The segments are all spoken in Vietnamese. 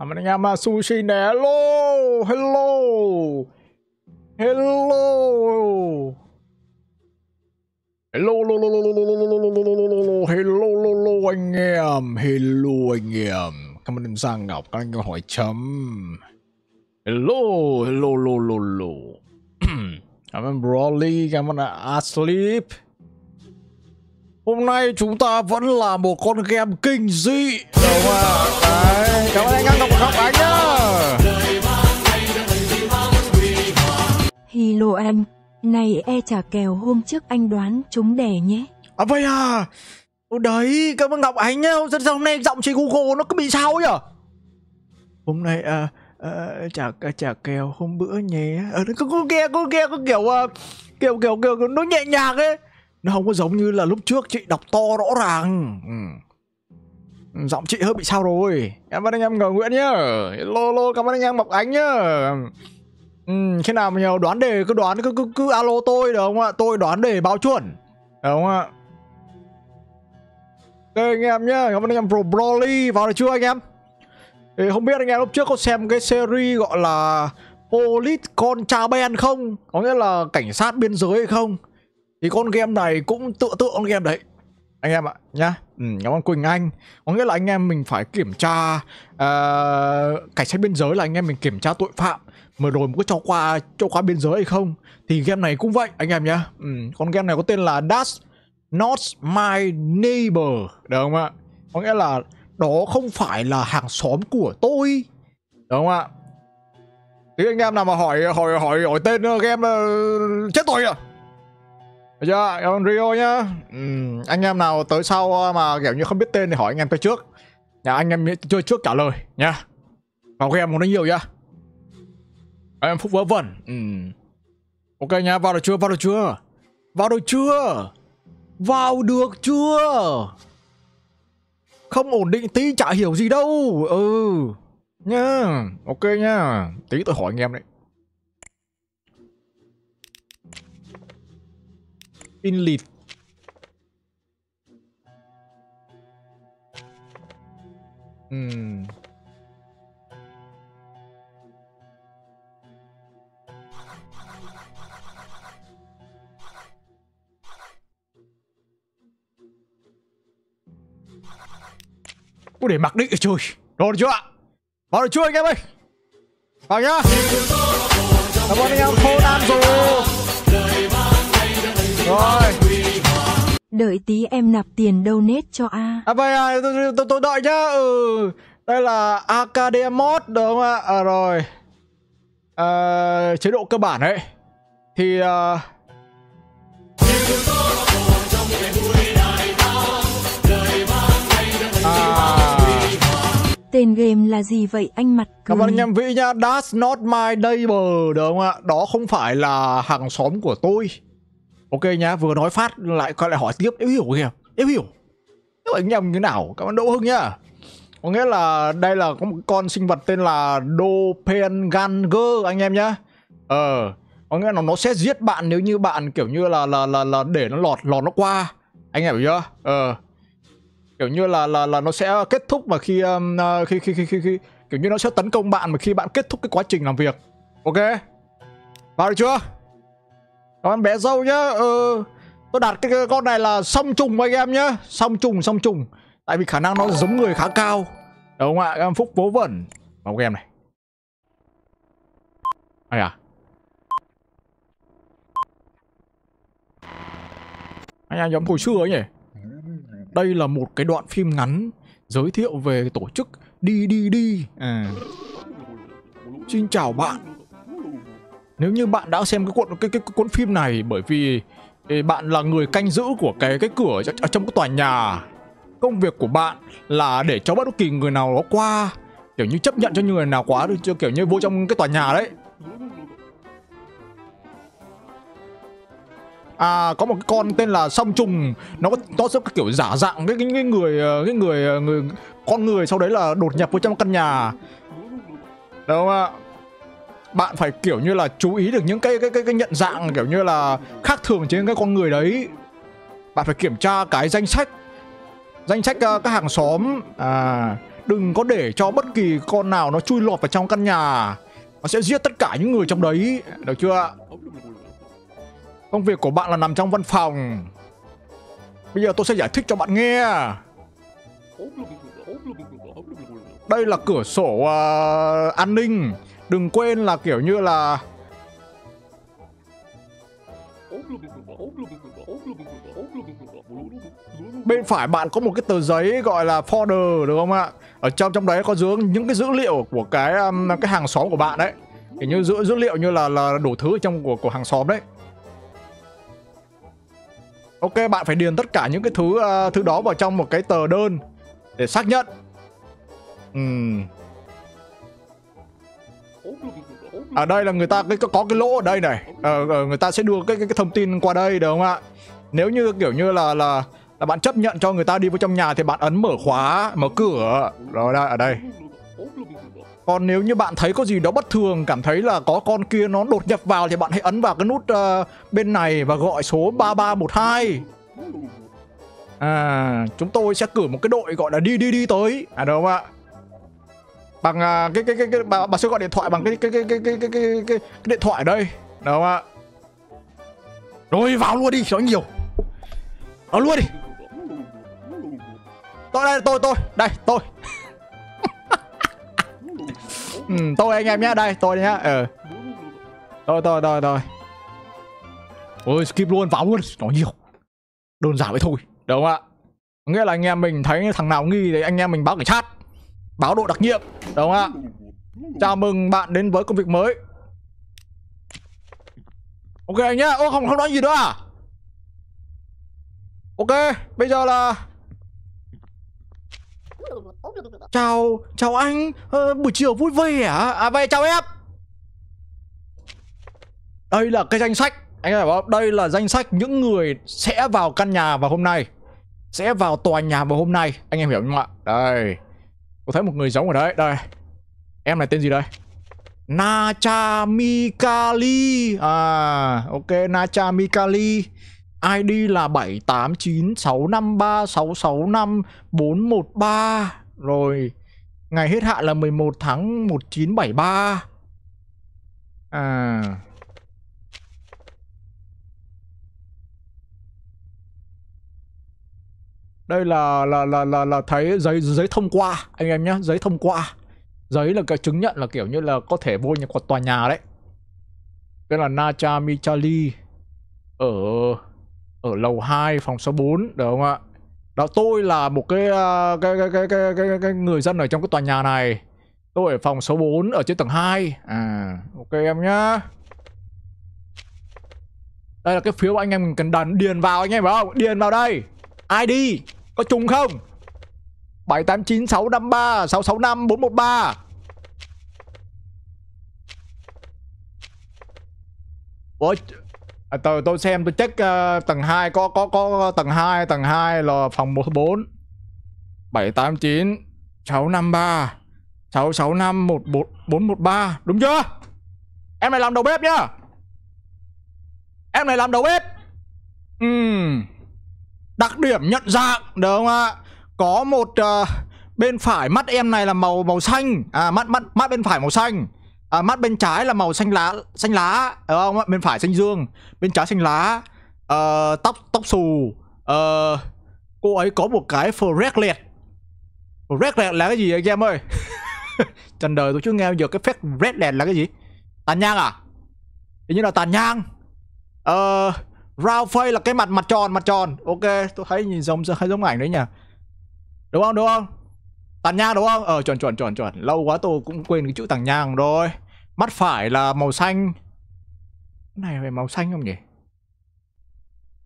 Amanyama Sushi nè. Hello. Hello. Hello. Hello, hello anh em, hello anh em. Cảm ơn em Giang Ngọc, các anh em hỏi chấm. Hello, hello, hello. Cảm ơn Broly, cảm ơn Asleep. Hôm nay chúng ta vẫn là một con game kinh dị. Cảm ơn anh Giang Ngọc, các anh nhá. Hello anh. Này e chả kèo hôm trước anh đoán trúng đề nhé. À vậy à. Ô đấy, cảm ơn Ngọc Ánh nhá. Hôm nay giọng chị Google nó cứ bị sao ấy nhở. Hôm nay chả kèo hôm bữa nhé. Cứ kiểu nó nhẹ nhàng ấy. Nó không có giống như là lúc trước chị đọc to rõ ràng. Giọng chị hơi bị sao rồi. Cảm ơn anh em Ngọc Nguyễn nhá. Hello, cảm ơn anh em Ngọc Ánh nhá. Khi nào mà nhiều đoán đề cứ alo tôi được không ạ? Tôi đoán đề báo chuẩn được không ạ? Đây anh em nhá, cảm ơn anh em Pro Broly vào được chưa anh em? Thì không biết anh em lúc trước có xem cái series gọi là Police Contraband không? Có nghĩa là cảnh sát biên giới hay không? Thì con game này cũng tựa con game đấy anh em ạ nhá. Cảm ơn Quỳnh Anh. Có nghĩa là anh em mình phải kiểm tra cảnh sát biên giới là anh em mình kiểm tra tội phạm mà rồi có cho qua biên giới hay không. Thì game này cũng vậy anh em nhé. Con game này có tên là That's Not My Neighbor, được không ạ? Có nghĩa là đó không phải là hàng xóm của tôi, được không ạ? Thì anh em nào mà hỏi tên game chết tôi à. Được chưa? Em Rio nhá. Anh em nào tới sau mà kiểu như không biết tên thì hỏi anh em tới trước. Nhà anh em chơi trước trả lời nha. Vào game nó nhiều nhá. Em Phúc vớ vẩn. Ok nha, vào được chưa? Không ổn định tí chả hiểu gì đâu. Nha. Ok nha. Tí tôi hỏi anh em đấy. In lead. Ủa để mặc định trời. Rồi được chưa ạ? Vào được chưa anh em ơi? Vào nhá. Cảm ơn anh em khôn ăn rồi. Rồi. Đợi tí em nạp tiền donate cho A. À vậy à, tôi đợi nhá. Đây là Academod đúng không ạ? À rồi. Chế độ cơ bản ấy. Thì tên game là gì vậy anh mặt cười? Cảm ơn anh em Vĩ nhá. That's Not My Neighbor, được không ạ? Đó không phải là hàng xóm của tôi. Ok nhá, vừa nói phát lại hỏi tiếp. Em hiểu kìa, em hiểu. Các anh em như nào? Cảm ơn Đỗ Hưng nhá. Có nghĩa là đây là có một con sinh vật tên là Doppelganger anh em nhá. Có nghĩa là nó sẽ giết bạn nếu như bạn kiểu như là để nó lọt nó qua. Anh em hiểu chưa? Kiểu như là nó sẽ kết thúc mà khi khi kiểu như nó sẽ tấn công bạn mà khi bạn kết thúc cái quá trình làm việc. Ok. Vào được chưa? Các em bé dâu nhá. Tôi đặt cái con này là song trùng anh em nhá. Song trùng. Tại vì khả năng nó giống người khá cao. Được không ạ? Các em Phúc vớ vẩn vào game này. Ai à? Anh em giống hồi xưa ấy nhỉ? Đây là một cái đoạn phim ngắn giới thiệu về tổ chức đi. Xin chào bạn. Nếu như bạn đã xem cái cuốn phim này bởi vì bạn là người canh giữ của cái cửa trong cái tòa nhà. Công việc của bạn là để cho bất kỳ người nào đó qua, kiểu như chấp nhận cho người nào quá kiểu như vô trong cái tòa nhà đấy. À, có một cái con tên là song trùng, nó sẽ kiểu giả dạng cái người con người, sau đấy là đột nhập vào trong căn nhà. Đúng không ạ? Bạn phải kiểu như là chú ý được những cái nhận dạng kiểu như là khác thường trên cái con người đấy. Bạn phải kiểm tra cái danh sách các hàng xóm Đừng có để cho bất kỳ con nào nó chui lọt vào trong căn nhà. Nó sẽ giết tất cả những người trong đấy. Được chưa? Công việc của bạn là nằm trong văn phòng. Bây giờ tôi sẽ giải thích cho bạn nghe. Đây là cửa sổ an ninh. Đừng quên là kiểu như là bên phải bạn có một cái tờ giấy gọi là folder, được không ạ? Ở trong đấy có dứa những cái dữ liệu của cái hàng xóm của bạn đấy. Thì như dữ liệu như là đủ thứ trong của hàng xóm đấy. Ok, bạn phải điền tất cả những cái thứ đó vào trong một cái tờ đơn để xác nhận. Ở đây là người ta có cái lỗ ở đây này, người ta sẽ đưa cái thông tin qua đây, được không ạ? Nếu như kiểu như là bạn chấp nhận cho người ta đi vào trong nhà thì bạn ấn mở khóa, mở cửa, rồi đây, ở đây. Còn nếu như bạn thấy có gì đó bất thường, cảm thấy là có con kia nó đột nhập vào thì bạn hãy ấn vào cái nút bên này và gọi số 3312. Chúng tôi sẽ cử một cái đội gọi là đi tới, được không ạ? Bằng cái bà sẽ gọi điện thoại bằng cái điện thoại ở đây, được không ạ? Rồi vào luôn đi, nói nhiều. Vào luôn đi. Tôi đây, tôi. Tôi anh em nhá, đây, tôi nhá. Tôi. Ôi, skip luôn, vào luôn, nói nhiều. Đơn giản vậy thôi, được không ạ? Nghĩa là anh em mình thấy thằng nào nghi thì anh em mình báo cảnh sát. Báo đội đặc nhiệm, đúng không ạ? Chào mừng bạn đến với công việc mới. Ok anh nhá. Ô không nói gì nữa à? Ok, bây giờ là Chào anh, buổi chiều vui vẻ à? À vậy chào em. Đây là cái danh sách. Anh phải bảo đây là danh sách những người sẽ vào căn nhà vào hôm nay. Sẽ vào tòa nhà vào hôm nay. Anh em hiểu không ạ? Đây, tôi thấy một người giống ở đấy. Đây, em này tên gì đây? Natcha Mikali. Ok, Natcha Mikali. ID là 789653665413. Rồi, ngày hết hạn là 11/1973. Đây là thấy giấy thông qua anh em nhé, giấy thông qua. Giấy là cái chứng nhận là kiểu như là có thể vô nhà của tòa nhà đấy. Cái là Natcha Mikali ở lầu 2 phòng số 4, được không ạ? Đó, tôi là một cái người dân ở trong cái tòa nhà này. Tôi ở phòng số 4 ở trên tầng 2. Ok em nhá. Đây là cái phiếu anh em mình cần điền vào, anh em phải không? Điền vào đây. ID có trùng không? 789653665413. Ôi, tôi xem, tôi check tầng 2 có tầng 2 là phòng 14. 7896536651413, đúng chưa? Em này làm đầu bếp nhá. Em này làm đầu bếp. Đặc điểm nhận dạng, được không ạ? Có một bên phải mắt em này là màu xanh, mắt bên phải màu xanh, mắt bên trái là màu xanh lá, đúng không ạ? Bên phải xanh dương, bên trái xanh lá, tóc xù. Cô ấy có một cái flag red là cái gì anh em ơi? Trần đời tôi chưa nghe giờ cái flag red red là cái gì? Tàn nhang à? Hình như là tàn nhang. Round face là cái mặt tròn. Ok, tôi thấy nhìn giống ảnh đấy nhỉ. Đúng không? Tàn nhang đúng không? Chuẩn. Lâu quá tôi cũng quên cái chữ tàn nhang rồi. Mắt phải là màu xanh. Cái này phải màu xanh không nhỉ?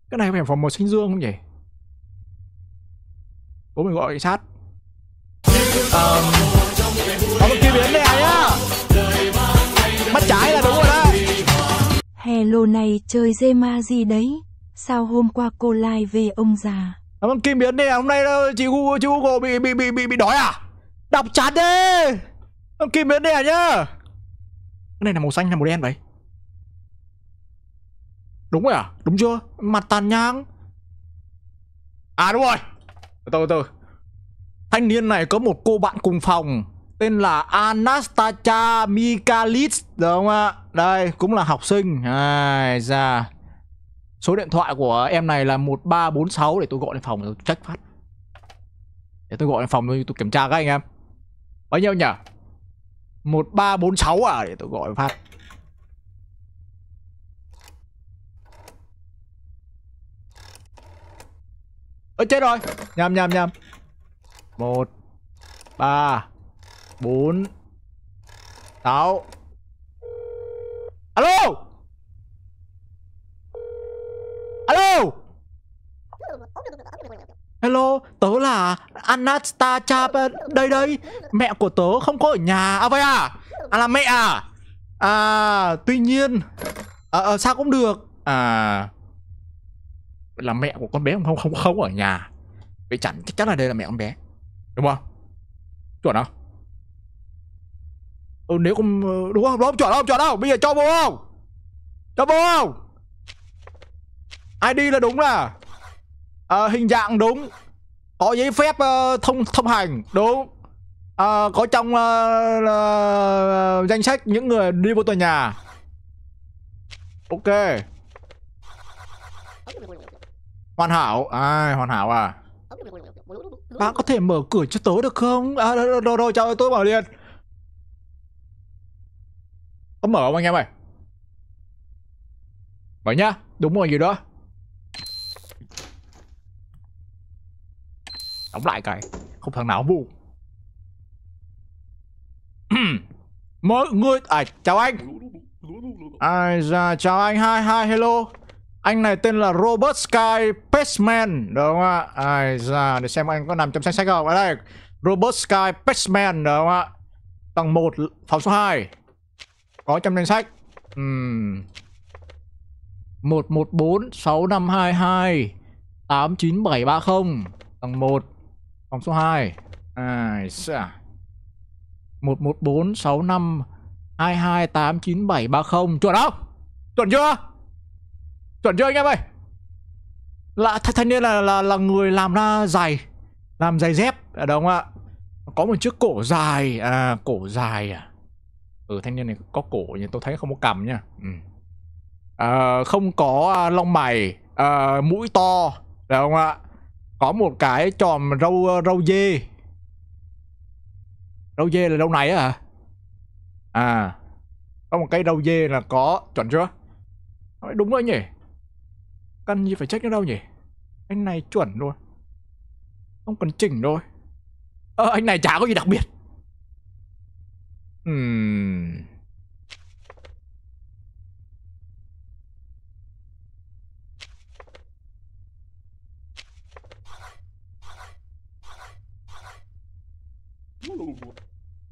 Cái này phải màu xanh dương không nhỉ? Bố mình gọi cảnh sát. Có một kia biến này nhá. Mắt trái là đúng rồi đấy. Hello này, chơi Zema gì đấy? Sao hôm qua cô live về ông già? Cảm ơn Kim Biến đi, hôm nay chị Google bị đói à? Đọc chat đi. Kim Biến đi à nhá. Cái này là màu xanh hay màu đen vậy? Đúng rồi à? Đúng chưa? Mặt tàn nhang. À đúng rồi. Từ từ. Thanh niên này có một cô bạn cùng phòng tên là Anastasia Mikalits, đúng không ạ? Đây cũng là học sinh. À, ra. Số điện thoại của em này là 1346. Để tôi gọi lên phòng tôi check phát. Để tôi gọi lên phòng tôi kiểm tra các anh em. Bao nhiêu nhỉ? 1346 à? Để tôi gọi phát. Ơ chết rồi. Nhầm 1 3 4 6. Alo. Alo. Hello, tớ là Anastasia. Đây, mẹ của tớ không có ở nhà. À vậy à? À là mẹ à? À, tuy nhiên sao cũng được. À, là mẹ của con bé không ở nhà. Vậy chẳng chắc là đây là mẹ con bé. Đúng không? Chuẩn không? Ừ, nếu không đúng không? Đúng không? Chuẩn không? Bây giờ cho vô không? Cho vô không? ID là đúng là hình dạng đúng. Có giấy phép thông hành đúng. Có trong danh sách những người đi vô tòa nhà. Ok. Hoàn hảo. À, hoàn hảo à. Bạn có thể mở cửa cho tớ được không? À, rồi, chào tôi bảo liền. Có mở không anh em ơi? Mở nhá. Đúng rồi gì đó. Đóng lại cái. Không thằng nào vu. Mọi người. À, chào anh. Ai ra, chào anh. Hi hello. Anh này tên là Robert Sky Paceman, đúng không ạ? Ai ra, để xem anh có nằm trong danh sách không. Ở đây, Robert Sky Paceman, đúng không ạ? Tầng 1, phòng số 2. Có trong danh sách. 114-6522-89730. Tầng 1, phòng số 2. Ai ra. 114-6522-89730. Chuẩn không? Chuẩn chưa? Chuẩn chưa anh em ơi? Là thanh niên là người làm ra giày. Làm giày dép, đúng không ạ? Có một chiếc cổ dài. À, cổ dài à? Ừ, thanh niên này có cổ nhưng tôi thấy không có cằm nha. Không có lông mày. Mũi to, đúng không ạ? Có một cái tròm râu dê. Râu dê là râu này á hả? À, có một cái râu dê là có. Chuẩn chưa? Nói đúng rồi nhỉ? Cần gì phải check nữa đâu nhỉ? Anh này chuẩn luôn. Không cần chỉnh thôi. Anh này chả có gì đặc biệt.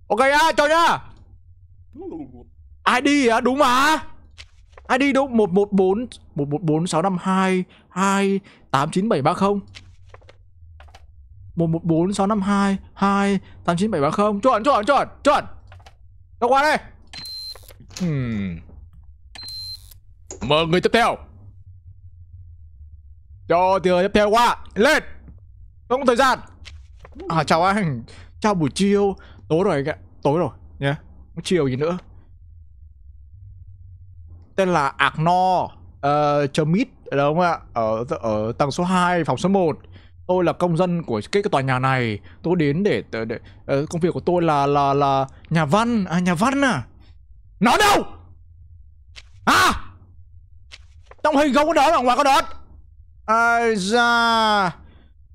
Ok á, cho nhá. ID á, đúng mà. ID đúng 114-652-2-89730. 114-652-2-89730. Chuẩn. Đâu qua đây. Mời người tiếp theo. Cho người tiếp theo qua. Lên. Không có thời gian. À, chào anh. Chào buổi chiều. Tối rồi kìa. Tối rồi nhé. Yeah. Chiều gì nữa. Tên là Eleanor Chemit, đúng không ạ? Ở tầng số 2, phòng số 1. Tôi là công dân của cái tòa nhà này. Tôi đến để công việc của tôi là nhà văn. À, nhà văn à? Nó đâu? À, trong hình không có đó, ở ngoài có đó. Ai da.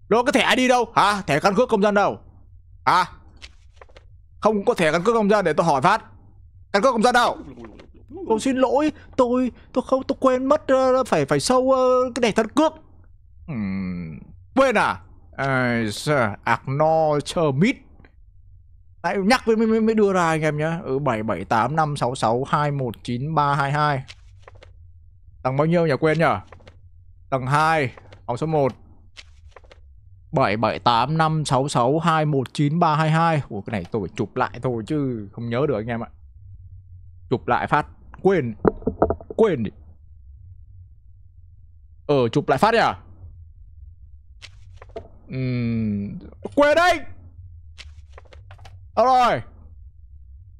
Đó có thẻ ID đâu? Hả? Thẻ căn cước công dân đâu? À, không có thẻ căn cước công dân để tôi hỏi phát. Căn cước công dân đâu? Tôi xin lỗi, tôi quên mất phải sâu cái này thân cước. Quên à? Eleanor Chemit. Nãy nhắc mới đưa ra anh em nhá. 7785662193222. Tầng bao nhiêu nhỉ, quên nhỉ? Tầng 2, phòng số 1. 7785662193222. Ủa cái này tôi phải chụp lại thôi chứ không nhớ được anh em ạ. Chụp lại phát. Quên đi. Chụp lại phát nhỉ. Quên đấy. Đâu rồi?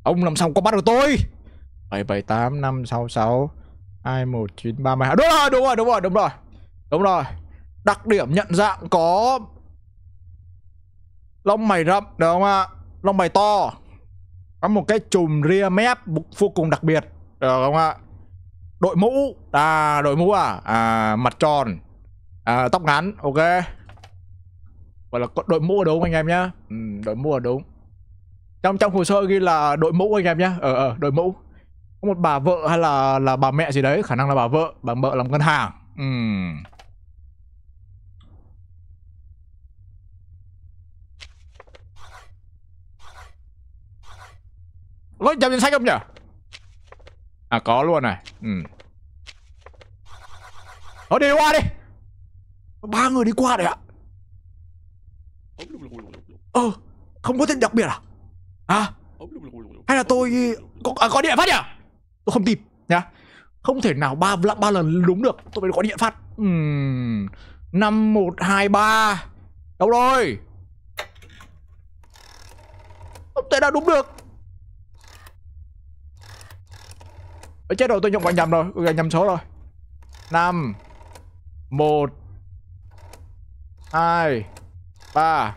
Ông làm xong có bắt được tôi. 77856621932. Đúng rồi. Đặc điểm nhận dạng có lông mày rậm được không ạ? Lông mày to, có một cái chùm ria mép vô cùng đặc biệt được không ạ? Đội mũ, mặt tròn, tóc ngắn, ok. Gọi là đội mũ đúng anh em nhá. Đội mũ là đúng. Trong hồ sơ ghi là đội mũ anh em nhá. Đội mũ. Có một bà vợ hay là bà mẹ gì đấy, khả năng là bà vợ làm ngân hàng. Có trong danh sách không nhỉ? À có luôn này. Nó đi qua đi. 3 người đi qua đấy ạ. Không có tên đặc biệt à? À? Hay là tôi có điện phát nhỉ? Tôi không tìm nhá. Không thể nào ba lần đúng được. Tôi phải có điện phát. 5123. Đâu rồi? Không thể nào đúng được. Chết rồi, tôi nhầm rồi, nhầm số rồi. 5 1 2 3.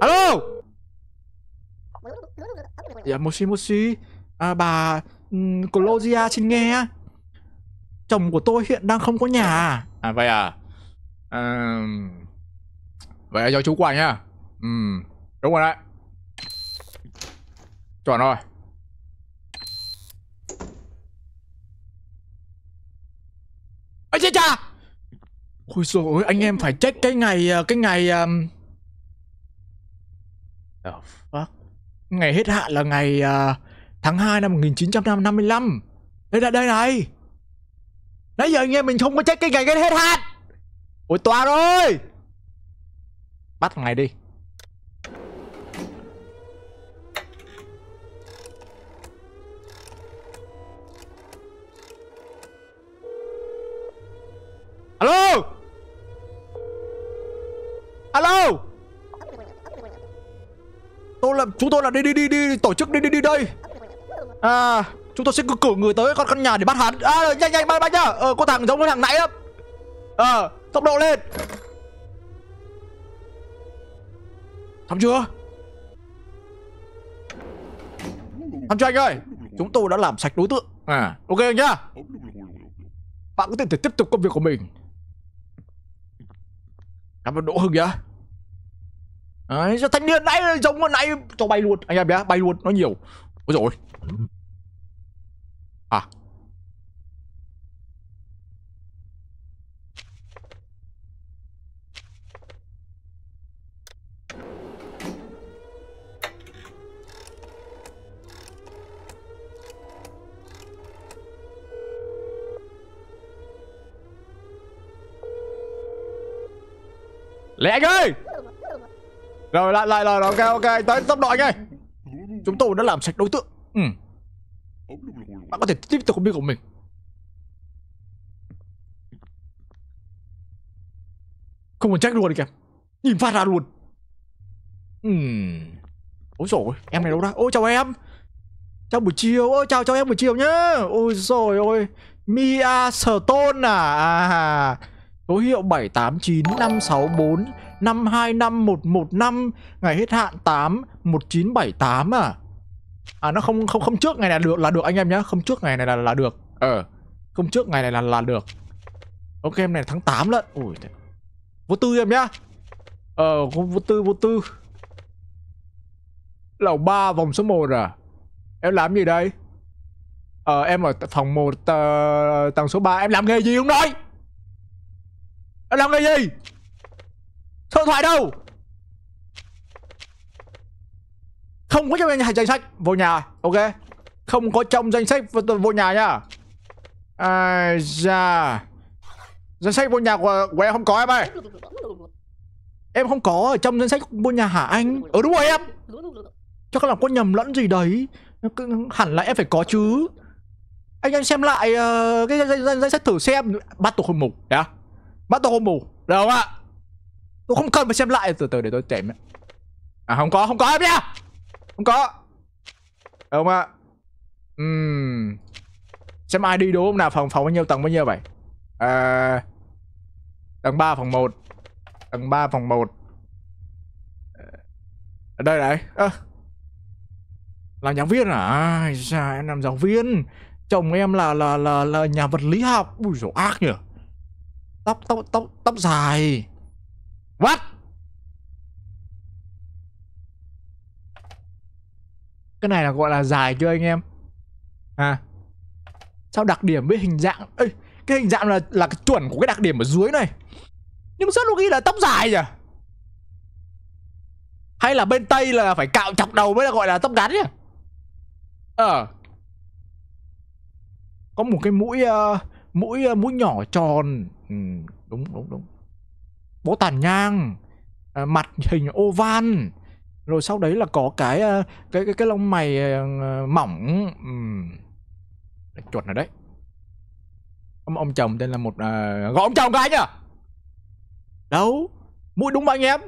Alo. Dạ moshi. Bà Colosia xin nghe. Chồng của tôi hiện đang không có nhà. À vậy à? Vậy là do chú Quang nhá. Đúng rồi đấy. Chuẩn rồi. Ê chết cha. Ôi dồi ôi, anh em phải check cái ngày ngày hết hạn là ngày tháng 2 năm 1955. Đây này. Nãy giờ anh em mình không có check cái ngày hết hạn. Ôi toa rồi. Bắt ngày đi. Alo. Alo. Chúng tôi là đi tổ chức đi đây. Chúng tôi sẽ cử người tới con nhà để bắt hắn. Nhanh bắt nhá. Con thằng giống cái thằng nãy lắm. Tốc độ lên. Thắm chưa anh ơi. Chúng tôi đã làm sạch đối tượng. Ok anh nhá. Bạn có thể tiếp tục công việc của mình. Cảm ơn Đỗ Hưng nhá. Đấy, thanh niên nãy giống con nãy cho bay luôn anh em nhá, bay luôn nó nhiều. Ôi dồi. À. Lẹ anh ơi. Rồi lại ok, tới tốc độ anh ơi. Chúng tôi đã làm sạch đối tượng. Bạn có thể tiếp tục công việc của mình. Không còn trách luôn đi kìa. Nhìn phát ra luôn. Ôi dồi, em này đâu ra? Ôi chào em. Chào buổi chiều. Ôi chào em buổi chiều nhá. Ôi dồi ôi. Mia Stone à. Số hiệu 789564525115, ngày hết hạn 8/1978 à. Nó không trước ngày này là được anh em nhá, không trước ngày này là được. Không trước ngày này là được. Ok em này tháng 8 lận. Ui. Vô tư em nhá. Vô tư. Lầu 3 vòng số 1 à. Em làm gì đây? Em ở phòng 1 tầng số 3, em làm nghề gì không nói? Em làm cái gì? Số điện thoại đâu? Không có trong danh sách vô nhà, ok. Không có trong danh sách vô nhà nha. Danh sách vô nhà của em không có em ơi. Em không có ở trong danh sách vô nhà hả anh? Đúng rồi em. Chắc là có nhầm lẫn gì đấy. Hẳn là em phải có chứ. Anh xem lại cái danh sách thử xem. Bắt tôi không mục. Bắt tôi không mù, được không ạ? Tôi không cần phải xem lại. Từ từ để tôi chém. À không có em nhá. Không có. Được không ạ? Xem ai đi đúng không nào. Phòng bao nhiêu, tầng bao nhiêu vậy? Tầng 3 phòng 1. Tầng 3 phòng 1. Ở đây đấy. Là giáo viên à? Dạ em làm giáo viên. Chồng em là nhà vật lý học. Ui dồi ác nhỉ. Tóc dài. What? Cái này là gọi là dài chưa anh em? À, sao đặc điểm với hình dạng? Ê, cái hình dạng là cái chuẩn của cái đặc điểm ở dưới này. Nhưng sao nó ghi là tóc dài nhỉ? Hay là bên Tây là phải cạo chọc đầu mới là gọi là tóc ngắn nhỉ? Có một cái mũi nhỏ tròn. Đúng. Bố tàn nhang, mặt hình oval. Rồi sau đấy là có cái lông mày mỏng. Chuột này đấy. Ông chồng tên là một gọi ông chồng cái nhỉ? Đâu? Mũi đúng mà anh em.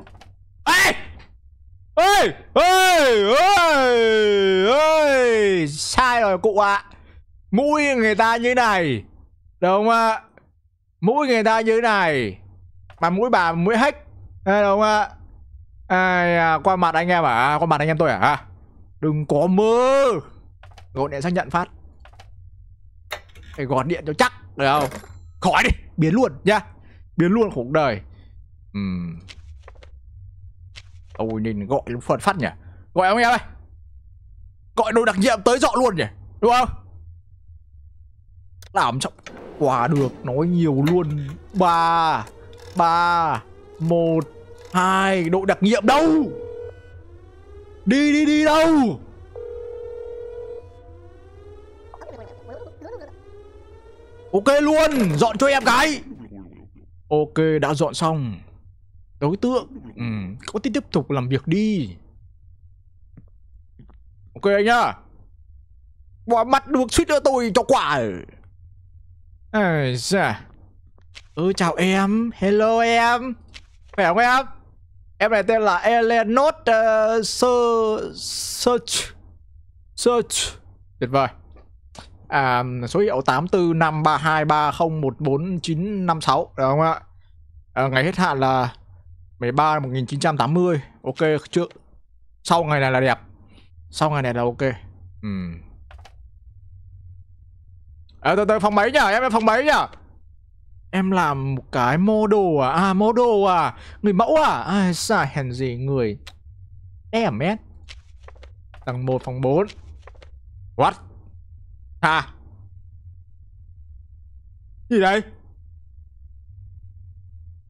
Ê! Ê! Sai rồi cụ ạ. Mũi người ta như này. Được không ạ? Mũi người ta như này. Mà mũi bà mũi hách. Đúng không ạ? Qua mặt anh em à? Qua mặt anh em tôi à? Đừng có mơ. Gọi điện xác nhận phát. Phải gọi điện cho chắc. Được không? Khỏi đi. Biến luôn nha. Biến luôn cuộc đời. Ôi nên gọi phần phát nhỉ. Gọi ông em ơi. Gọi đội đặc nhiệm tới dọn luôn nhỉ. Đúng không? Làm trọng quả được. Nói nhiều luôn. 3 3 1 2. Đội đặc nhiệm đâu? Đi đâu? Ok luôn. Dọn cho em cái. Ok đã dọn xong. Đối tượng có tiếp tục làm việc đi. Ok anh nhá. Bỏ mặt được suýt nữa tôi cho quả. Chào em. Hello em. Phải không em? Em này tên là Eleanor. Search. Tuyệt vời. Số hiệu 8453230149556. Được không ạ? Ngày hết hạn là 13/1980. Ok trước. Sau ngày này là đẹp. Sau ngày này là ok. Từ phòng mấy nhỉ? Em là phòng mấy nhỉ? Em làm một cái model à? À model à? Người mẫu à? Ai xa hèn gì người. Damn it. Tầng 1 phòng 4. What? Hả? Gì đây?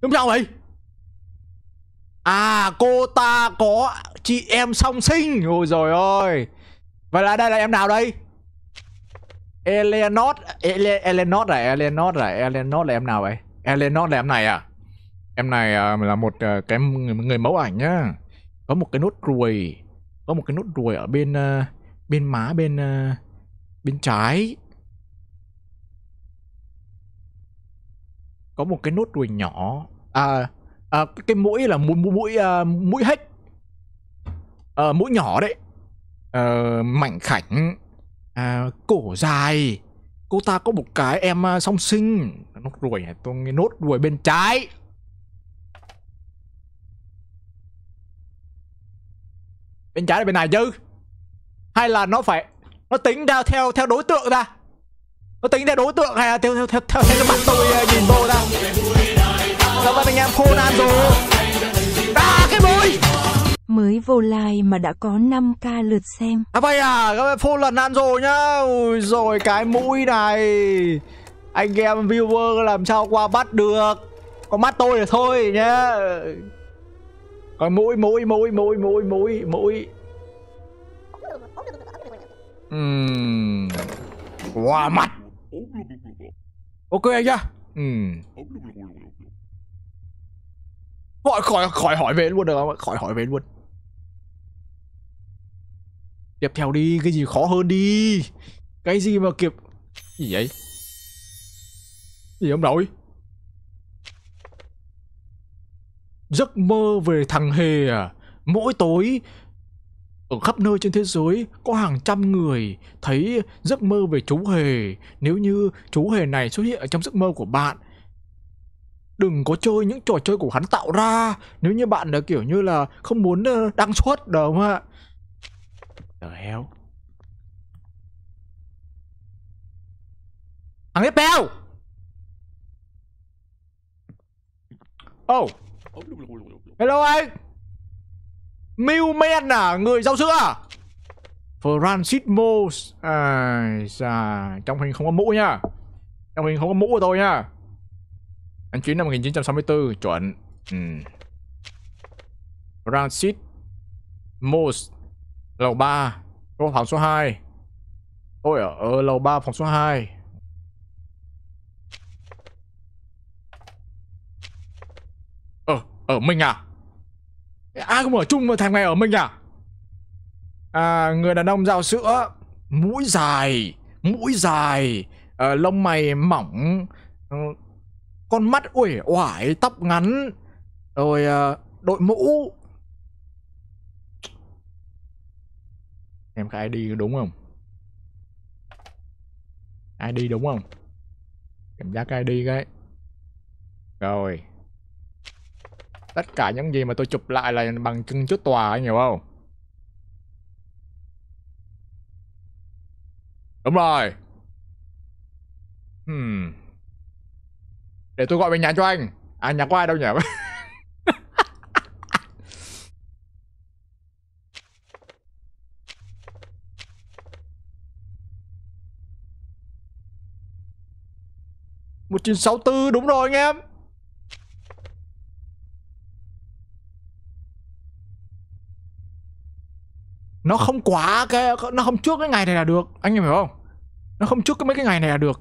Đúng sao vậy? À cô ta có chị em song sinh. Ôi giời ơi. Vậy là đây là em nào đây? Eleanor. Eleanor là em nào vậy? Eleanor là em này à? Em này là một cái người mẫu ảnh nhá. Có một cái nốt ruồi. Có một cái nốt ruồi ở bên má bên trái. Có một cái nốt ruồi nhỏ. Cái mũi là mũi hết. Mũi nhỏ đấy. Mảnh khảnh. Cổ dài. Cô ta có một cái em song sinh. Nốt ruồi này, tôi nghe nốt ruồi bên trái. Bên trái là bên này chứ? Hay là nó phải nó tính ra theo đối tượng ra? Nó tính theo đối tượng hay là theo mặt tôi nhìn vô ra? Cảm ơn anh em khôn ăn rồi. Cái mũi. Mới vô like mà đã có 5k lượt xem. À vậy à, các bạn phô lần ăn rồi nhá. Ui rồi cái mũi này. Anh em viewer làm sao qua bắt được. Có mắt tôi là thôi nhá. Còn mũi. Qua mắt. Ok anh nhá. Gọi khỏi hỏi về luôn được không? Khỏi hỏi về luôn. Tiếp theo đi, cái gì khó hơn đi. Cái gì mà kịp. Gì vậy? Gì không đổi? giấc mơ về thằng Hề à? Mỗi tối ở khắp nơi trên thế giới có hàng trăm người thấy giấc mơ về chú Hề. Nếu như chú Hề này xuất hiện ở trong giấc mơ của bạn, đừng có chơi những trò chơi của hắn tạo ra. Nếu như bạn đã kiểu như là không muốn đăng xuất đâu mà. The hell? Thằng tiếp theo. Oh. Hello anh. Millman à? Người rau sữa à? Fran Shitmos. À, dạ. Trong hình không có mũ nha. Trong hình không có mũ của tôi nha. Anh 9 năm 1964. Chuẩn. Fran Shitmos. Lầu 3. Tôi ở phòng số 2. Tôi ở lầu 3 phòng số 2. Ở mình à? Ai cũng ở chung mà thằng này ở mình à? À, người đàn ông rau sữa, mũi dài, lông mày mỏng, con mắt uể oải, tóc ngắn, rồi đội mũ. Em cái ID đúng không? ID đúng không? Kiểm tra cái ID cái. Rồi. Tất cả những gì mà tôi chụp lại là bằng chứng trước tòa, anh hiểu không? Đúng rồi. Để tôi gọi về nhà cho anh. À, nhà có ai đâu nhỉ? Một 1964, đúng rồi anh em. Nó không quá cái, nó không trước cái ngày này là được, anh em hiểu không? Nó không trước cái mấy cái ngày này là được.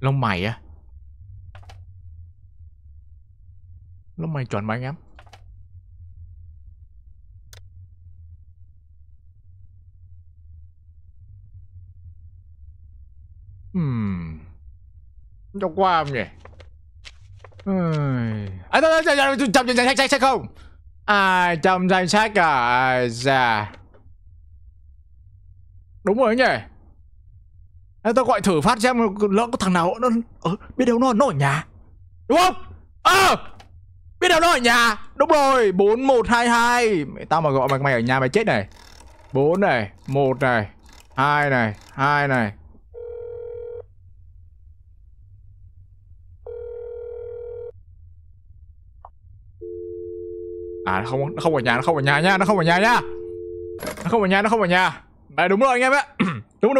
Lông mày á, lông mày chuẩn mà anh em. Cho qua không nhỉ? À, chậm sách không? À, trong danh sách à? Dạ. Đúng rồi nhỉ. Thế tôi gọi thử phát xem lỡ có thằng nào nó biết đâu nó ở nhà. Đúng không? Biết đâu nó ở nhà. Đúng rồi, 4122. Mày tao mà gọi mày ở nhà mày chết này. 4 này, 1 này, 2 này, 2 này. À, nó không ở nhà, nó không ở nhà. Đấy, đúng rồi anh em ạ. Đúng.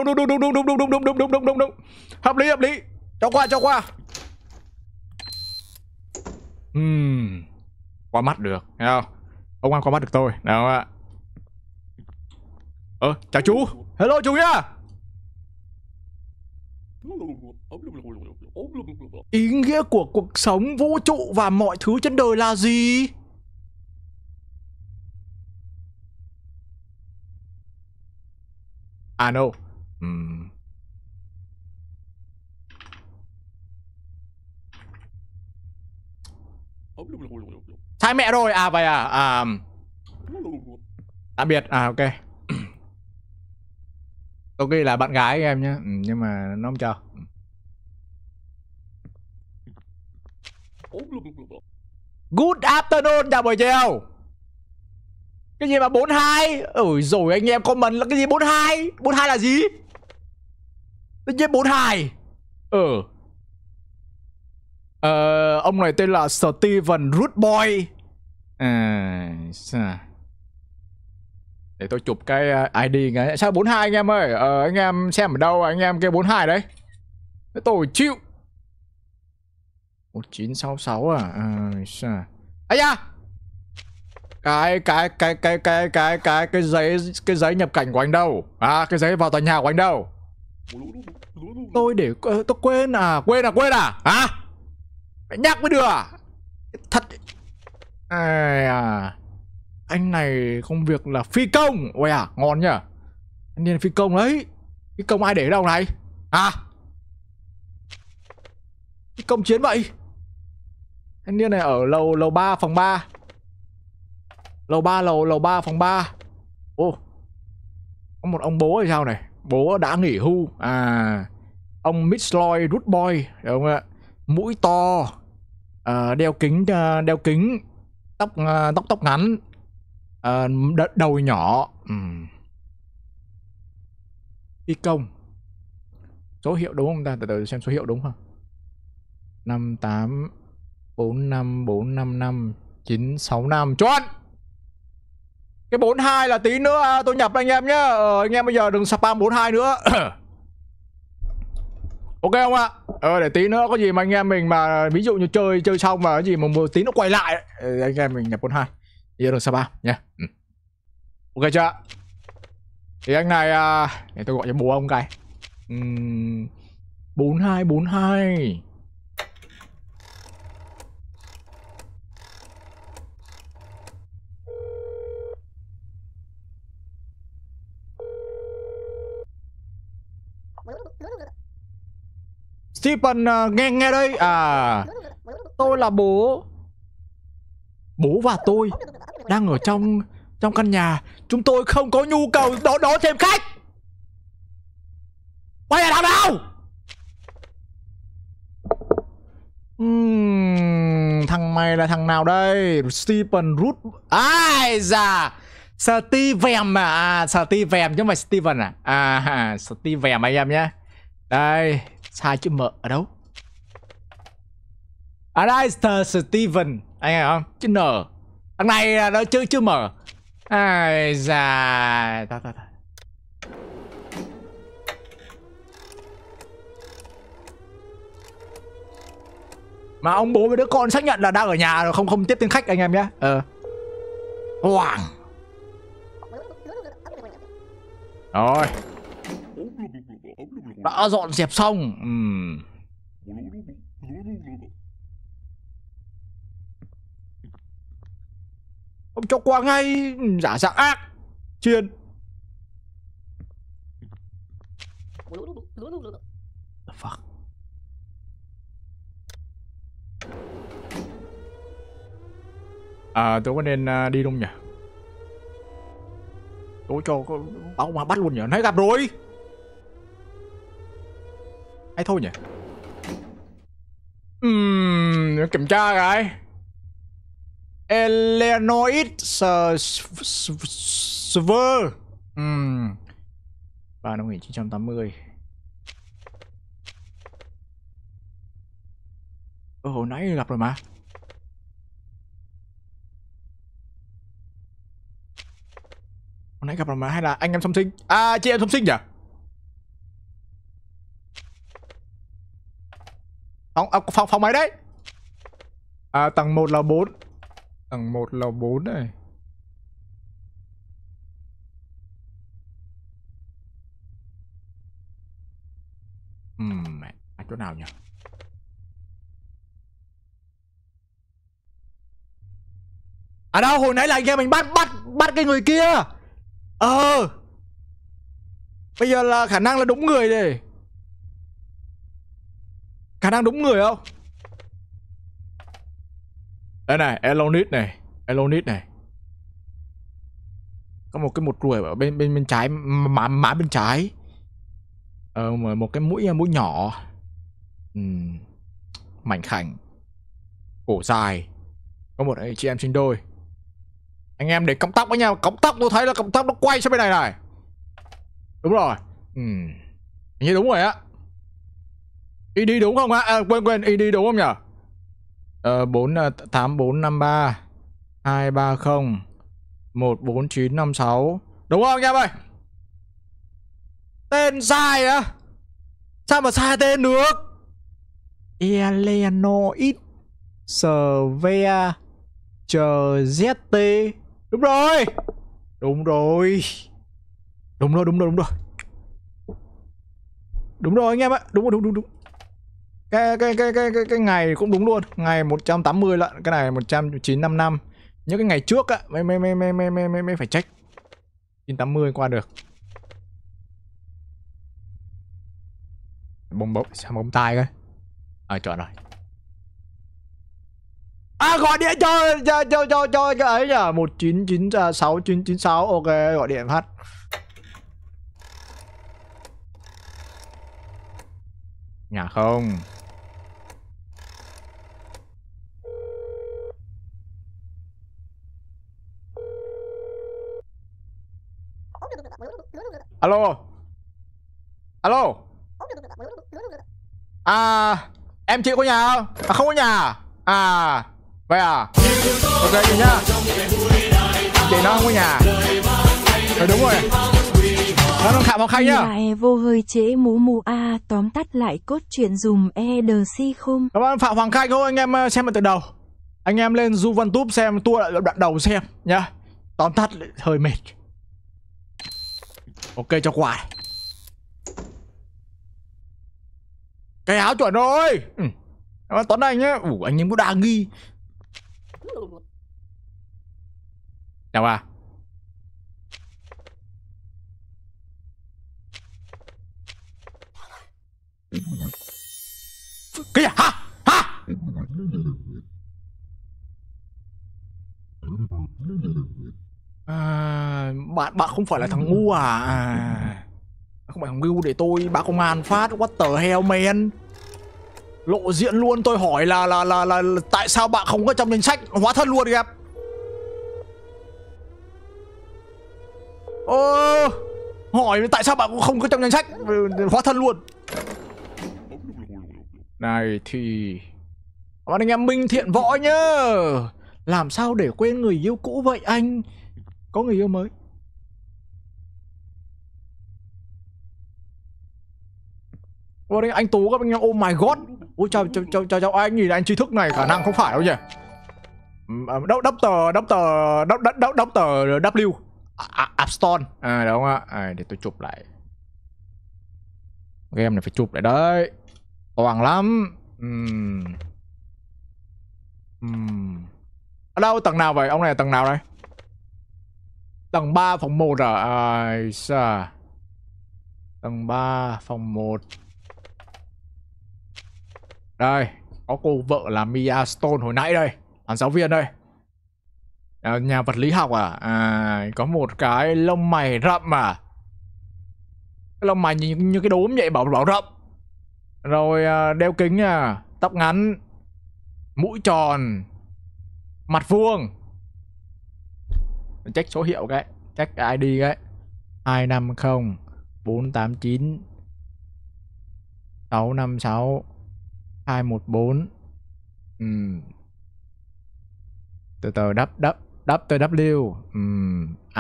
Hợp lý. Cho qua. Qua mắt được, thấy không? Ông ăn qua mắt được tôi, được không ạ? Chào chú. Hello chú nhá. Ý nghĩa của cuộc sống, vũ trụ và mọi thứ trên đời là gì? À, no. Sai mẹ rồi. À, vậy à. Tạm biệt. À, ok. Tôi ghi là bạn gái em nhé. Nhưng mà nó không cho. Good afternoon. Chào buổi chiều. Cái gì mà 42? Ôi rồi anh em comment là cái gì 42? 42 là gì? Tự nhiên 42. Ông này tên là Stephen Rutboy. Để tôi chụp cái ID ngay. Sao 42 anh em ơi? Anh em xem ở đâu anh em kêu 42 đấy? Tôi chịu. 1966 à? Ây da. Cái giấy nhập cảnh của anh đâu? À, cái giấy vào tòa nhà của anh đâu? Tôi để tôi quên à? Quên à? Hả? Phải nhắc mới được à? Thật. À, anh này công việc là phi công. Ôi à, ngon nhỉ. Anh nên phi công đấy. Phi công ai để ở đâu này? À, phi công chiến vậy. Thanh niên này ở lầu 3 phòng 3. Lầu 3 phòng 3. Ô, có một ông bố hay sao này. Bố đã nghỉ hưu. À, ông Stephen Rutboy, đúng không ạ? Mũi to, đeo kính, tóc ngắn, đầu nhỏ. Phi công. Số hiệu đúng không ta? Từ từ xem số hiệu đúng không? 58454555965 chọn. Cái 42 là tí nữa tôi nhập anh em nhá. Anh em bây giờ đừng spam 42 nữa. Ok không ạ? Để tí nữa có gì mà anh em mình mà ví dụ như chơi xong mà cái gì mà tí nó quay lại ấy, anh em mình nhập 42. Giờ đừng spam nhá. Ok chưa? Thì anh này để tôi gọi cho bố ông cái. 4242. Stephen, nghe đây. À, tôi là bố. Bố và tôi đang ở trong căn nhà. Chúng tôi không có nhu cầu đón thêm khách. Quay lại thằng nào. Thằng mày là thằng nào đây? Stephen Root. Ai da, Stephen à, Stephen chứ không phải Stephen à. À, Stephen anh em nhé. Đây, sai chữ M ở đâu? Ở đây Stephen, anh nghe không? Chữ N. Thằng này nó chữ M. Ai da, ta. Mà ông bố với đứa con xác nhận là đang ở nhà rồi, không tiếp tên khách anh em nhé. Hoàng. Rồi. Đã dọn dẹp xong. Ông cho qua ngay, giả dạng ác. Chuyên. Fuck. À, tôi có nên đi đúng nhỉ? Tôi cho báo mà bắt luôn nhỉ? Nãy gặp rồi. Hay thôi nhỉ? Kiểm tra cái. Elenois server. 3980. Hồi nãy gặp rồi mà. Hồi nãy gặp rồi mà, hay là anh em song sinh? À, chị em song sinh nhỉ? Phòng máy đấy. À, tầng 1 là 4. Tầng 1 là 4 này. Mẹ, à, chỗ nào nhỉ? À đâu, hồi nãy là anh em mình bắt cái người kia. Bây giờ là khả năng là đúng người này. Khả năng đúng người không? Đây này, Elonit này. Có một ruồi ở bên trái, má bên trái. Một cái mũi nhỏ. Mảnh khảnh. Cổ dài. Có một chị em sinh đôi. Anh em để cọng tóc với nhau, cọng tóc tôi thấy là cọng tóc nó quay sang bên này này. Đúng rồi. Hình như đúng rồi á. ID đúng không ạ? À, quên ID đúng không nhỉ? 48453 230 14956. Đúng không nha em ơi? Tên sai á. Sao mà sai tên được? Eleanor X Svea chờ ZT. Đúng rồi anh em ạ. Đúng. Cái ngày cũng đúng luôn. Ngày 180 lận, cái này 1955. Những cái ngày trước á mới phải check. 980 qua được. Bông bóng sao bông tai coi. À chọn rồi. À, gọi điện cho cái ấy nhỉ, 1996 996. Ok, gọi điện hát. Nhà không? Alo. Alo. À, em chị có nhà không? À, không có nhà. À, vậy à? Ok chị nhá. Chị nó không có nhà. Rồi, đúng rồi. Nó không khả bằng khanh nhá. Nhà vô hơi chế mú mù a, tóm tắt lại cốt truyện dùm EDC không. Cảm ơn Phạm Hoàng Khanh. Thôi anh em xem từ đầu. Anh em lên YouTube xem tua lại đoạn đầu xem nhá. Tóm tắt hơi mệt. Ok cho quà. Cái áo chuẩn rồi. Ừ. Tuấn Anh nhé. Ủa anh em có đa nghi. Chào bà. Cái gì? Hả? Hả? À, bạn không phải là thằng ngu à? Không phải thằng ngu để tôi báo công an phát. What the hell man. Lộ diện luôn, tôi hỏi là tại sao bạn không có trong danh sách hóa thân luôn kìa. Ô, hỏi tại sao bạn cũng không có trong danh sách hóa thân luôn. Này thì bạn anh em Minh Thiện Võ nhá. Làm sao để quên người yêu cũ vậy anh? Có người yêu mới. Ôi, anh Tú các anh em, oh my god. Ôi chào anh, nhìn anh tri thức này khả năng không phải đâu nhỉ. Dr. W Afton. À đúng ạ. À, để tôi chụp lại. Game này phải chụp lại đấy. Hoàng lắm. Ở đâu, tầng nào vậy? Ông này là tầng nào đây? Tầng 3 phòng 1 à? À tầng 3 phòng 1. Đây, có cô vợ là Mia Stone hồi nãy đây. Làm giáo viên đây. À, nhà vật lý học à? À, có một cái lông mày rậm à? Cái lông mày nhìn như cái đốm vậy, bảo rậm. Rồi đeo kính à, tóc ngắn, mũi tròn, mặt vuông. Check số hiệu cái, check ID cái. 250 489 656 214. Từ từ đắp tới W.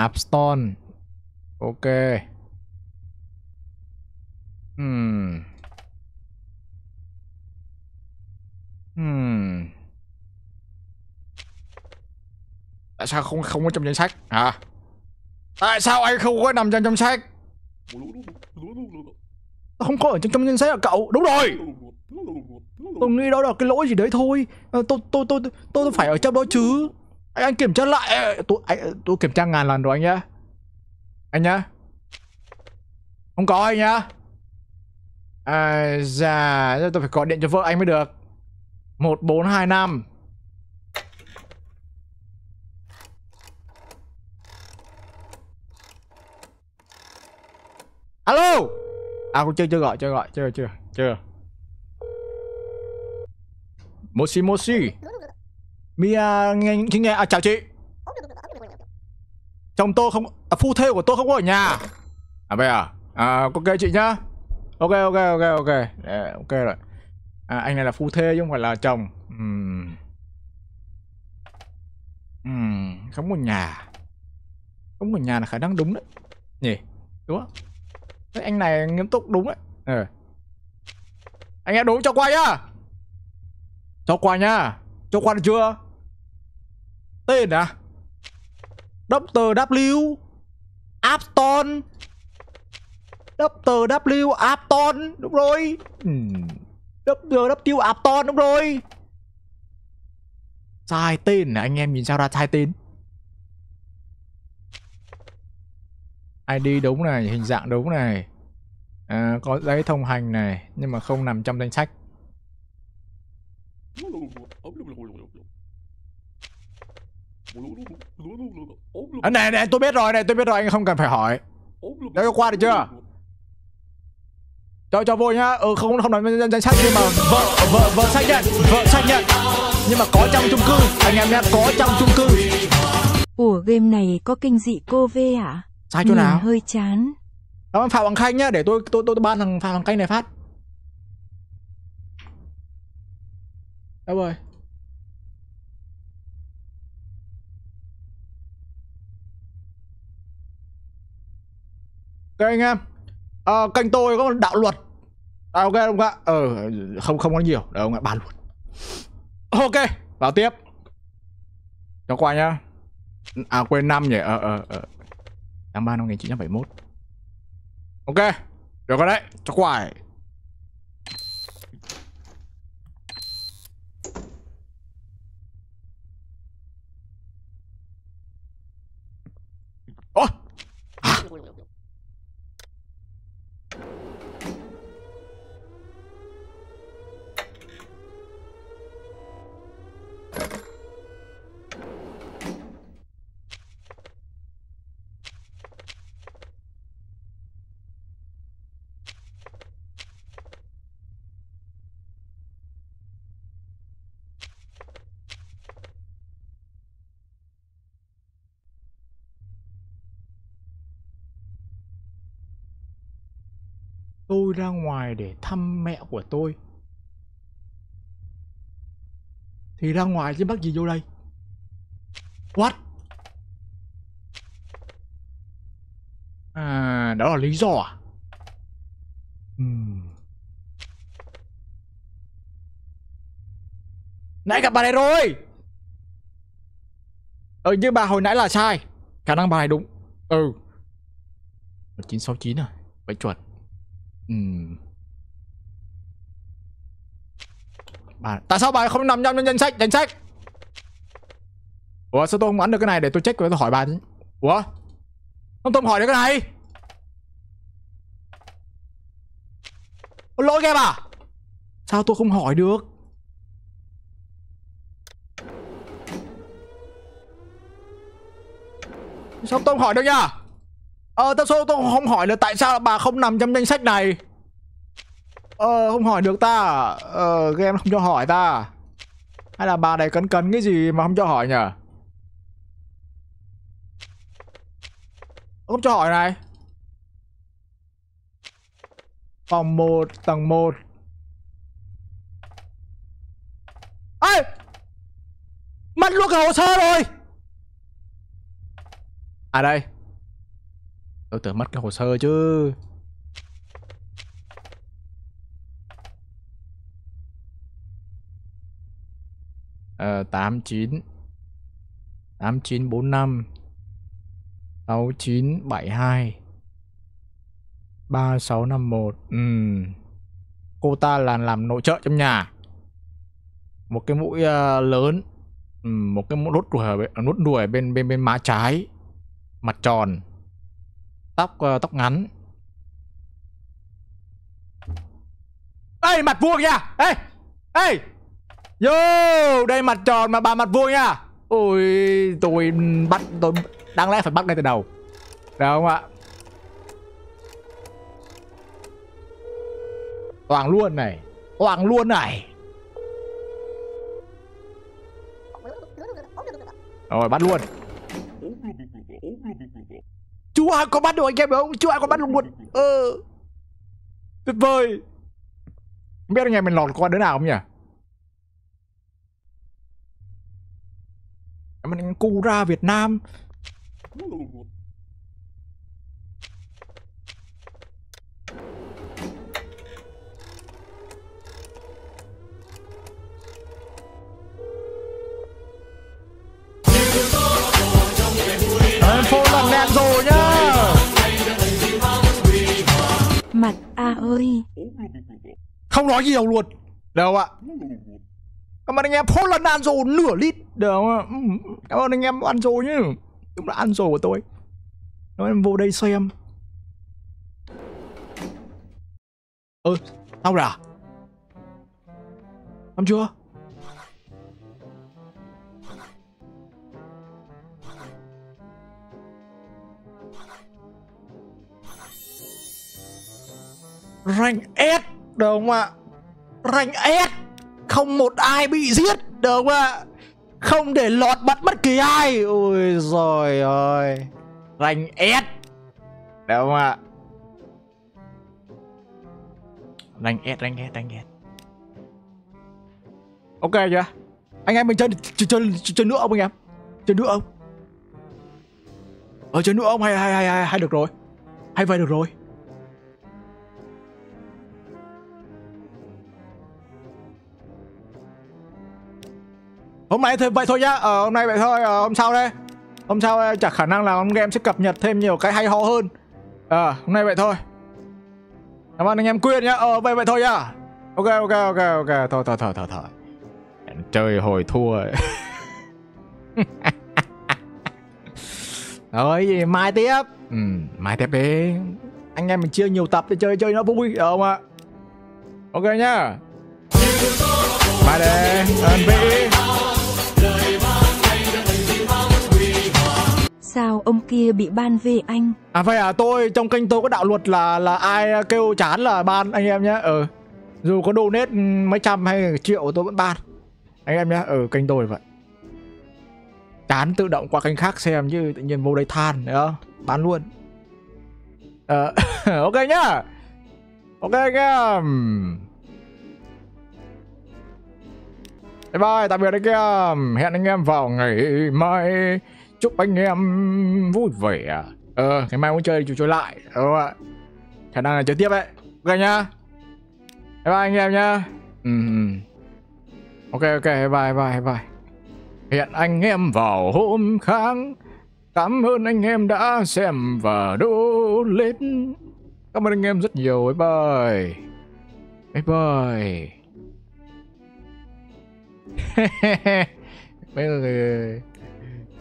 Upstone. Ok. Tại sao không có trong danh sách hả? À, tại sao anh không có nằm trong danh sách? Không có ở trong danh sách là cậu. Đúng rồi, tôi nghĩ đó là cái lỗi gì đấy thôi. Tôi phải ở trong đó chứ. Anh kiểm tra lại. Tôi kiểm tra ngàn lần rồi anh nhá. Anh nhá. Không có anh nhá. À, dạ, tôi phải gọi điện cho vợ anh mới được. 1425. Alo. À cũng chưa gọi. Moshi. Mia nghe à, chào chị. Chồng tôi không à, phu thê của tôi không có ở nhà. À vậy à? À ok chị nhá. Ok rồi. À, anh này là phu thê chứ không phải là chồng. Không có nhà. Không có nhà là khả năng đúng đấy. Nhỉ? Đúng không? Thế anh này nghiêm túc đúng đấy. Ừ. Anh em đúng cho qua nhá. Cho qua nhá. Cho qua được chưa? Tên à? Dr. W Afton. Dr. W Afton. Đúng rồi. Dr. W Afton đúng rồi. Sai tên này, anh em nhìn sao ra sai tên. ID đúng này, hình dạng đúng này, à, có giấy thông hành này, nhưng mà không nằm trong danh sách. Anh này, này, tôi biết rồi này, tôi biết rồi, anh không cần phải hỏi. Để cho qua được chưa? Cho vô nhá. Không nói danh sách nhưng mà vợ xác nhận. Nhưng mà có trong chung cư, anh em nhá, có trong chung cư. Ủa game này có kinh dị cô vê hả? Sai chỗ nào? Hơi chán. Đó Phạm Hoàng Khanh nhá, để tôi ban thằng Phạm Hoàng Khanh này phát. Đâu rồi? Ok anh em, kênh tôi có đạo luật à, ok đúng không ạ? Không có nhiều đâu ạ, bàn luật. Ok, vào tiếp. Cho qua nhá. À quên năm nhỉ, tháng 3 năm 1971. Ok, được rồi đấy, cho qua. Tôi ra ngoài để thăm mẹ của tôi. Thì ra ngoài chứ mắc gì vô đây. What? À, đó là lý do à? Nãy gặp bà này rồi. Nhưng bà hồi nãy là sai. Khả năng bà này đúng. 1969 à? Vậy chuẩn. Bà... Tại sao bà không nằm trong danh sách? Ủa sao tôi không ấn được cái này để tôi check và tôi hỏi bà chứ? Ủa? Tôi không hỏi được cái này. Lỗi game à? Sao tôi không hỏi được? Sao tôi không hỏi được nhỉ? Tại sao tôi không hỏi là tại sao bà không nằm trong danh sách này? Không hỏi được ta. Game không cho hỏi ta. Hay là bà này cấn cái gì mà không cho hỏi nhỉ? Không cho hỏi này. Phòng 1, tầng 1. Ê! Mất luôn cả hồ sơ rồi. À đây. Tôi tưởng mất cái hồ sơ chứ. À, 89 8945 6972 3651. Cô ta là làm nội trợ trong nhà. Một cái mũi lớn, một cái mũi nốt ruồi bên má trái. Mặt tròn. Tóc ngắn. Ê mặt vuông nha. Ê Yo, đây mặt tròn mà bà mặt vuông nha. Ôi tôi đáng lẽ phải bắt đây từ đầu. Được không ạ? Toàn luôn này. Rồi bắt luôn. Chú ai có bắt được anh em không? Chú ai có bắt được một tuyệt vời. Không biết anh em mình lọt qua đứa nào không nhỉ? Mình cu ra Việt Nam. Mặt A ơi. Không nói nhiều luôn. Được không ạ? Cảm ơn anh em phốt lần ăn rồi nửa lít. Được không ạ? Cảm ơn anh em ăn rồi nhé. Đúng là ăn rồi của tôi. Nói em vô đây xem. Xong rồi à? Xong chưa? Rank S được không ạ? Rank S không một ai bị giết được không ạ? Không để lọt bắt bất kỳ ai. Ôi giời ơi, rank S được không ạ? Rank S, rank S, rank S. Ok chưa? Anh em mình chơi nữa không anh em? Chơi nữa không? Chơi nữa không? Hay được rồi. Hay vậy được rồi. Hôm nay thì vậy thôi nhá, hôm nay vậy thôi, hôm sau đây. Hôm sau chắc khả năng là ông game sẽ cập nhật thêm nhiều cái hay ho hơn. Hôm nay vậy thôi. Cảm ơn anh em Quyên nhá, vậy thôi nhá. Ok, thôi. Chơi hồi thua rồi. Rồi gì mai tiếp. Mai tiếp đi. Anh em mình chia nhiều tập để chơi nó vui được không ạ? Ok nhá. Bye đây. Ơn vĩ. Sao ông kia bị ban về anh? À vậy à, tôi trong kênh tôi có đạo luật là ai kêu chán là ban anh em nhá. Dù có donate mấy trăm hay triệu tôi vẫn ban anh em nhá. Kênh tôi vậy. Chán tự động qua kênh khác xem chứ tự nhiên vô đây than nữa, bán luôn. Ok nhá. Ok anh em. Bye bye, tạm biệt anh em. Hẹn anh em vào ngày mai. Chúc anh em vui vẻ. Ngày mai muốn chơi thì chơi lại. Đúng ạ. Khả năng là chơi tiếp đấy. Ok nhá. Bye bye anh em nhá. Ok, bye. Hẹn anh em vào hôm khác. Cảm ơn anh em đã xem và donate. Cảm ơn anh em rất nhiều. Bye bye. Mấy người...